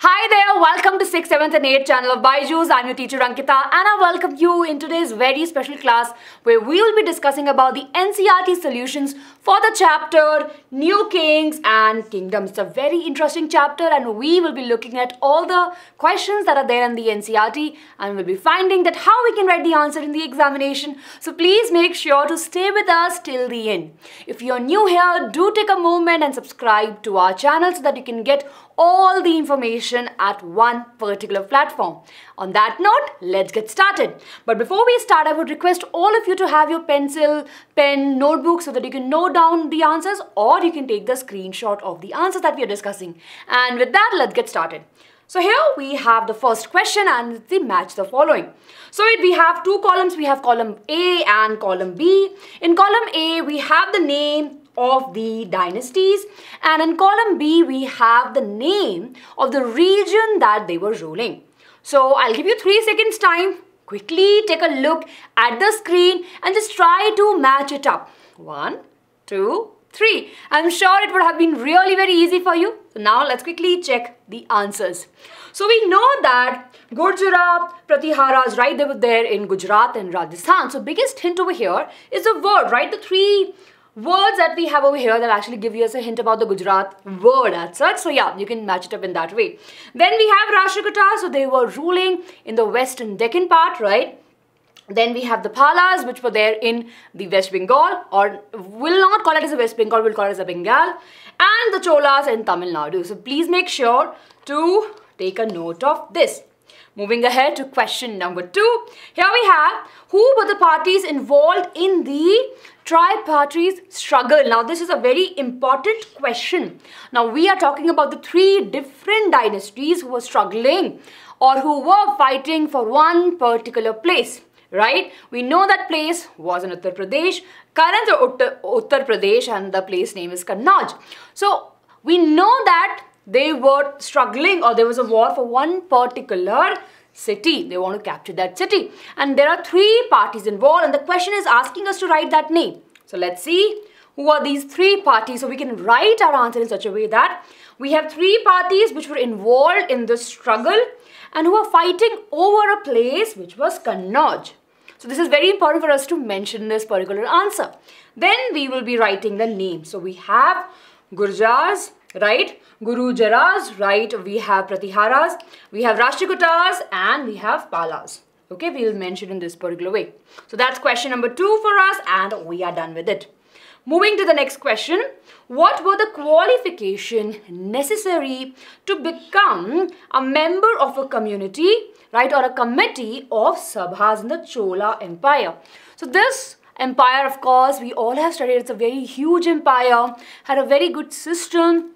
Hi there, welcome to 6th, 7th and 8th channel of Byju's. I'm your teacher Ankita and I welcome you in today's very special class where we will be discussing about the NCERT solutions for the chapter New Kings and Kingdoms. It's a very interesting chapter and we will be looking at all the questions that are there in the NCERT and we'll be finding that how we can write the answer in the examination. So please make sure to stay with us till the end. If you're new here, do take a moment and subscribe to our channel so that you can get all the information at one particular platform. On that note, let's get started. But before we start, I would request all of you to have your pencil, pen, notebook so that you can note down the answers or you can take the screenshot of the answers that we are discussing. And with that, let's get started. So here we have the first question and the match the following. So we have two columns. We have column A and column B. In column A, we have the name of the dynasties and in column B we have the name of the region that they were ruling. So I'll give you 3 seconds time. Quickly take a look at the screen and just try to match it up. 1, 2, 3. I'm sure it would have been really very easy for you. So now let's quickly check the answers. So we know that Gurjara Pratiharas, right, they were there in Gujarat and Rajasthan. So biggest hint over here is the word, right, the three words that we have over here that actually give us a hint about the Gujarat word as such. So yeah, you can match it up in that way. Then we have Rashtrakutas, so they were ruling in the western Deccan part, right? Then we have the Palas, which were there in the West Bengal, or we'll not call it as a West Bengal, we'll call it as a Bengal. And the Cholas in Tamil Nadu. So please make sure to take a note of this. Moving ahead to question number 2. Here we have, who were the parties involved in the tripartite struggle? Now this is a very important question. Now we are talking about the three different dynasties who were struggling or who were fighting for one particular place, right? We know that place was in Uttar Pradesh, current Uttar Pradesh, and the place name is Kannauj. So we know that they were struggling or there was a war for one particular city. They want to capture that city. And there are three parties involved and the question is asking us to write that name. So let's see who are these three parties. So we can write our answer in such a way that we have three parties which were involved in this struggle and who are fighting over a place which was Kannauj. So this is very important for us to mention this particular answer. Then we will be writing the name. So we have Gurjars, right, Gurujaras, right, we have Pratiharas, we have Rashtrakutas and we have Palas. Okay, we will mention in this particular way. So that's question number 2 for us and we are done with it. Moving to the next question, what were the qualifications necessary to become a member of a community, right, or a committee of Sabhas in the Chola Empire? So this empire, of course, we all have studied, it's a very huge empire, had a very good system,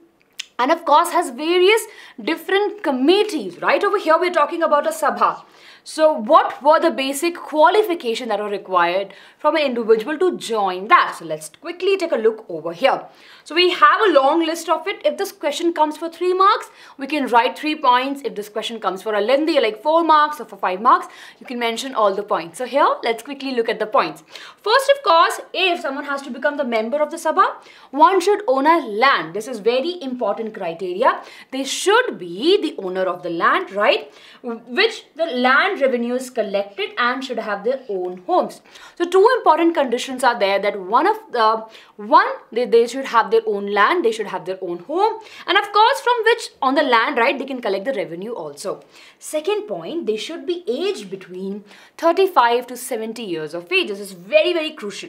and of course has various different committees. Right over here we're talking about a sabha. So what were the basic qualifications that were required from an individual to join that? So let's quickly take a look over here. So we have a long list of it. If this question comes for 3 marks, we can write 3 points. If this question comes for a lengthy, like 4 marks or for 5 marks, you can mention all the points. So here, let's quickly look at the points. First, of course, if someone has to become the member of the Sabha, one should own a land. This is very important criteria. They should be the owner of the land, right? Which the land revenues collected and should have their own homes. So 2 important conditions are there, that they should have their own land, they should have their own home, and of course from which on the land, right, they can collect the revenue also. Second point, they should be aged between 35 to 70 years of age. This is very, very crucial.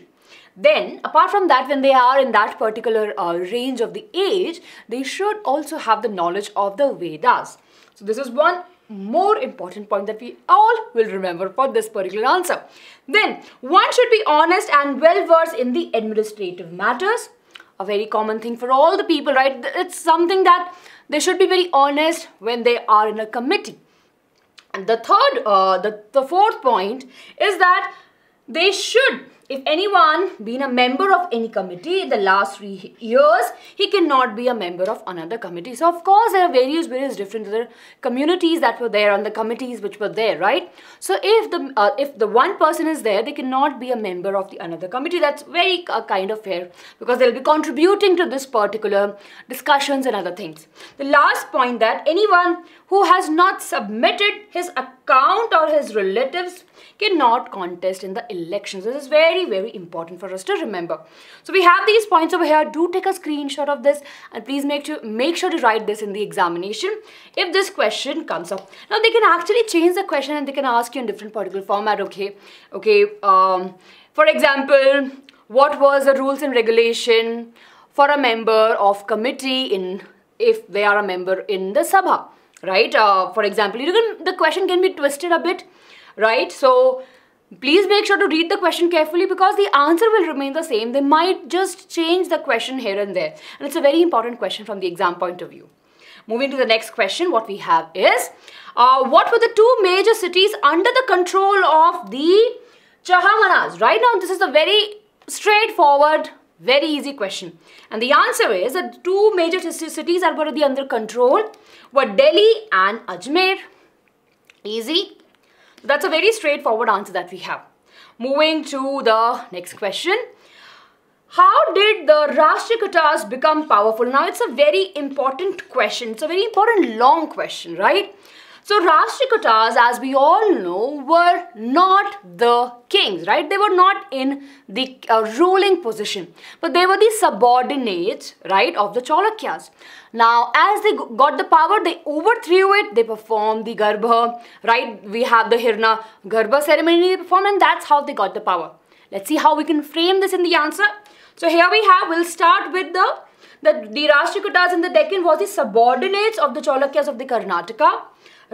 Then, apart from that, when they are in that particular range of the age, they should also have the knowledge of the Vedas. So this is one more important point that we all will remember for this particular answer. Then, one should be honest and well versed in the administrative matters. A very common thing for all the people, right? It's something that they should be very honest when they are in a committee. And the fourth point is that they should If anyone been a member of any committee in the last 3 years, he cannot be a member of another committee. So of course there are various different other communities that were there on the committees which were there, right? So if the one person is there, they cannot be a member of the another committee. That's very kind of fair, because they'll be contributing to this particular discussions and other things. The last point, that anyone who has not submitted his account or his relatives cannot contest in the elections. This is very important for us to remember. So we have these points over here. Do take a screenshot of this and please make sure to write this in the examination if this question comes up. Now they can actually change the question and they can ask you in different particular format. Okay, for example, what was the rules and regulation for a member of committee if they are a member in the Sabha, right? For example, the question can be twisted a bit, right? So please make sure to read the question carefully, because the answer will remain the same. They might just change the question here and there. And it's a very important question from the exam point of view. Moving to the next question, what we have is, what were the two major cities under the control of the Chahamanas? Right now, this is a very straightforward, very easy question. And the answer is that two major cities that were under control were Delhi and Ajmer. Easy. That's a very straightforward answer that we have. Moving to the next question. How did the Rashtrakutas become powerful? Now, it's a very important question. It's a very important long question, right? So, Rashtrakutas, as we all know, were not the kings, right? They were not in the ruling position, but they were the subordinates, right, of the Chalukyas. Now, as they got the power, they overthrew it, they performed the Garbha, right? We have the Hiranyagarbha ceremony they performed, and that's how they got the power. Let's see how we can frame this in the answer. So, here we have, we'll start with the Rashtrakutas in the Deccan was the subordinates of the Chalukyas of the Karnataka.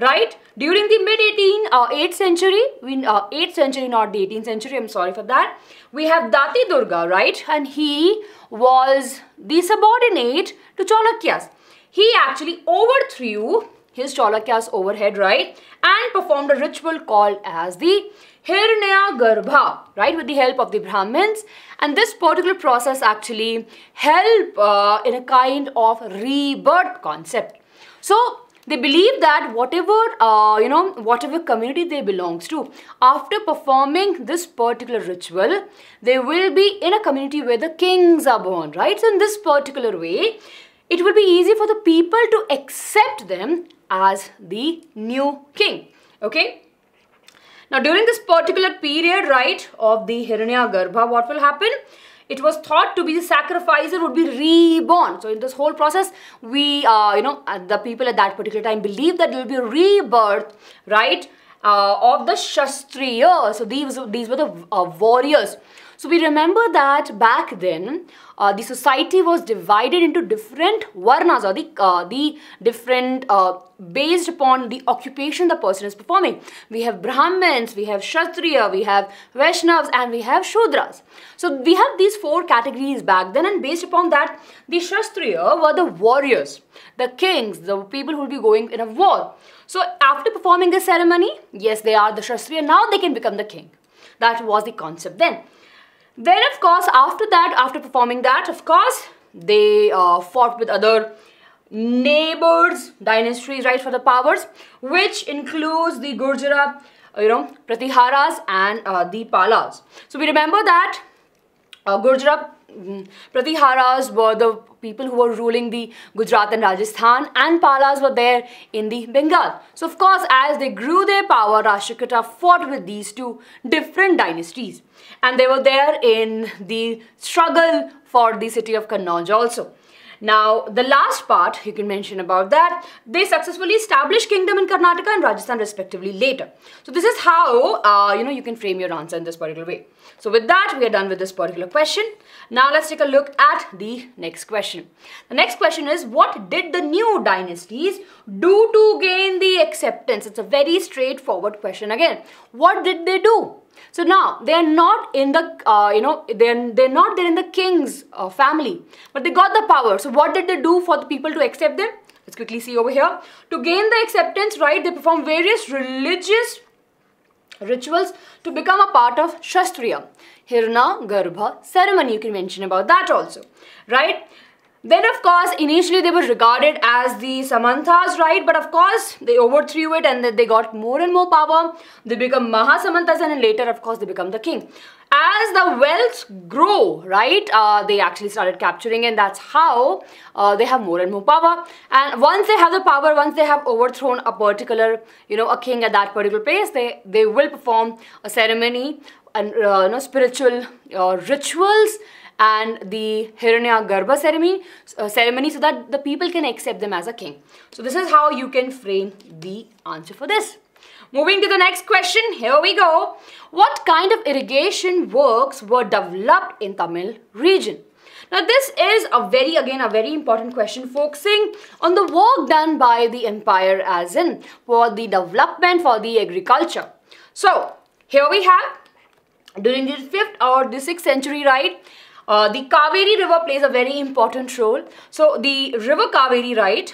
Right? During the mid 8th century, I'm sorry for that. We have Dantidurga, right? And he was the subordinate to Chalukyas. He actually overthrew his Chalukyas overhead, right? And performed a ritual called as the Hiranyagarbha, right? With the help of the Brahmins. And this particular process actually helped in a kind of rebirth concept. So, they believe that whatever community they belongs to, after performing this particular ritual, they will be in a community where the kings are born, right? So in this particular way, it will be easy for the people to accept them as the new king, okay? Now during this particular period, right, of the Hiranyagarbha, what will happen? It was thought to be the sacrificer would be reborn. So in this whole process, we, the people at that particular time believed that there will be a rebirth, right, of the Shastriya. So these were the warriors. So we remember that back then, the society was divided into different varnas, or the different based upon the occupation the person is performing. We have Brahmins, we have Kshatriya, we have Vaishnavas, and we have Shudras. So we have these four categories back then, and based upon that, the Kshatriya were the warriors, the kings, the people who will be going in a war. So after performing this ceremony, yes, they are the Kshatriya, now they can become the king. That was the concept then. Then of course, after performing that, they fought with other neighbors, dynasties, right, for the powers, which includes the Gurjara, Pratiharas and the Palas. So we remember that Gurjara Pratiharas were the people who were ruling the Gujarat and Rajasthan, and Palas were there in the Bengal. So of course, as they grew their power, Rashtrakuta fought with these two different dynasties, and they were there in the struggle for the city of Kannauj also. Now, the last part you can mention about that, they successfully established kingdom in Karnataka and Rajasthan respectively later. So this is how, you can frame your answer in this particular way. So with that, we are done with this particular question. Now let's take a look at the next question. The next question is, what did the new dynasties do to gain the acceptance? It's a very straightforward question again. What did they do? So now they are not in the they're not there in the king's family, but they got the power. So what did they do for the people to accept them? Let's quickly see over here. To gain the acceptance, right, they perform various religious rituals to become a part of Shastriya Hiranyagarbha ceremony. You can mention about that also, right? Then of course, initially they were regarded as the Samanthas, right? But of course, they overthrew it and they got more and more power. They become Mahasamanthas and later, of course, they become the king. As the wealth grow, right, they actually started capturing, and that's how they have more and more power. And once they have the power, once they have overthrown a particular, you know, a king at that particular place, they will perform a ceremony and you know, spiritual rituals and the Hiranyagarbha ceremony so that the people can accept them as a king. So this is how you can frame the answer for this. Moving to the next question, here we go. What kind of irrigation works were developed in Tamil region? Now this is again a very important question, focusing on the work done by the empire as in for the development, for the agriculture. So here we have during the 5th or the 6th century, right? The Kaveri river plays a very important role. So the river Kaveri, right,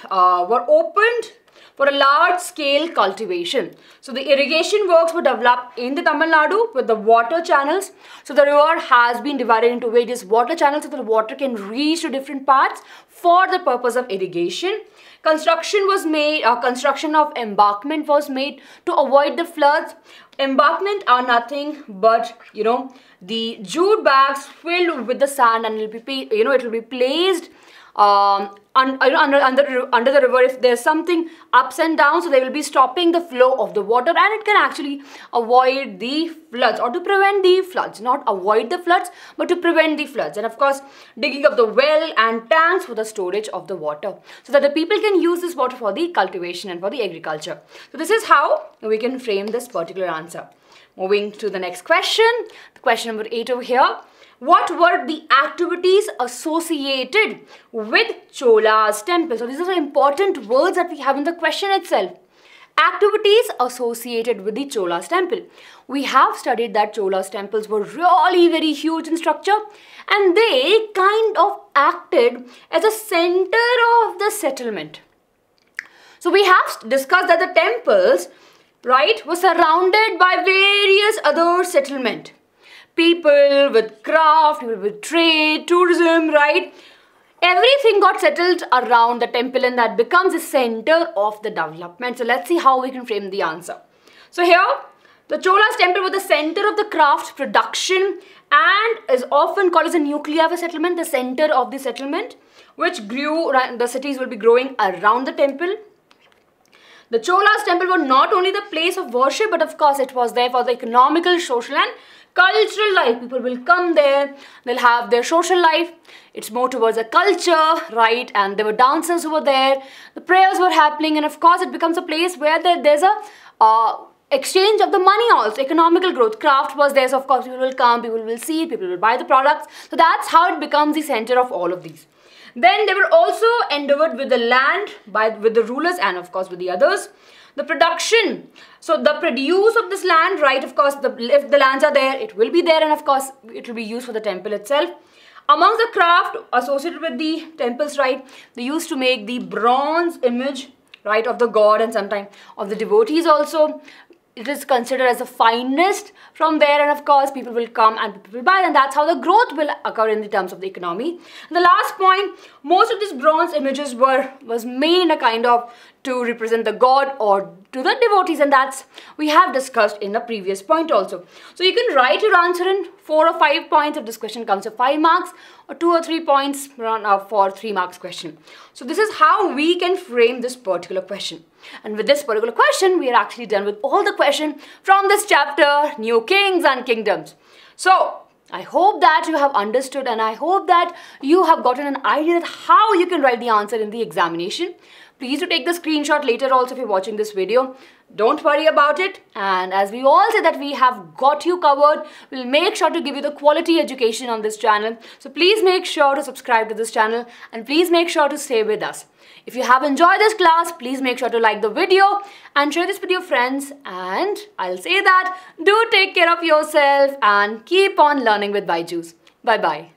were opened for a large-scale cultivation. So the irrigation works were developed in the Tamil Nadu with the water channels. So the river has been divided into various water channels so that the water can reach to different parts for the purpose of irrigation. Construction of embankment was made to avoid the floods. Embankment are nothing but, you know, the jute bags filled with the sand, and it will be placed under the river if there's something ups and downs, so they will be stopping the flow of the water, and it can actually avoid the floods, or to prevent the floods, not avoid the floods but to prevent the floods. And of course, digging up the well and tanks for the storage of the water so that the people can use this water for the cultivation and for the agriculture. So this is how we can frame this particular answer. Moving to the next question, the question number 8 over here. What were the activities associated with Chola's temple? So these are important words that we have in the question itself. Activities associated with the Chola's temple. We have studied that Chola's temples were really very huge in structure, and they kind of acted as a center of the settlement. So we have discussed that the temples, right, were surrounded by various other settlements. People with craft, people with trade, tourism, right? Everything got settled around the temple, and that becomes the center of the development. So let's see how we can frame the answer. So here, the Chola's temple was the center of the craft production and is often called as the nucleus of a settlement, the center of the settlement, which grew, right? The cities will be growing around the temple. The Chola's temple was not only the place of worship, but of course it was there for the economical, social and cultural life. People will come there, they'll have their social life. It's more towards a culture, right? And there were dancers who were there, the prayers were happening, and of course it becomes a place where there's a exchange of the money also, economical growth. Craft was there, so of course people will come, people will see, people will buy the products. So that's how it becomes the center of all of these. Then they were also endowed with the land with the rulers and of course with the others. The production, so the produce of this land, right, of course, if the lands are there, it will be there, and of course, it will be used for the temple itself. Among the craft associated with the temples, right, they used to make the bronze image, right, of the god and sometimes of the devotees also. It is considered as the finest from there, and of course people will come and people will buy, and that's how the growth will occur in the terms of the economy. And the last point, most of these bronze images was made in a kind of to represent the god or to the devotees, and that's we have discussed in the previous point also. So you can write your answer in 4 or 5 points. If this question comes to 5 marks, or 2 or 3 points for 3 marks question. So this is how we can frame this particular question. And with this particular question, we are actually done with all the questions from this chapter, New Kings and Kingdoms. So I hope that you have understood, and I hope that you have gotten an idea that how you can write the answer in the examination. Please do take the screenshot later also if you're watching this video. Don't worry about it. And as we all say that we have got you covered, we'll make sure to give you the quality education on this channel. So please make sure to subscribe to this channel, and please make sure to stay with us. If you have enjoyed this class, please make sure to like the video and share this with your friends. And I'll say that do take care of yourself and keep on learning with Byju's. Bye-bye.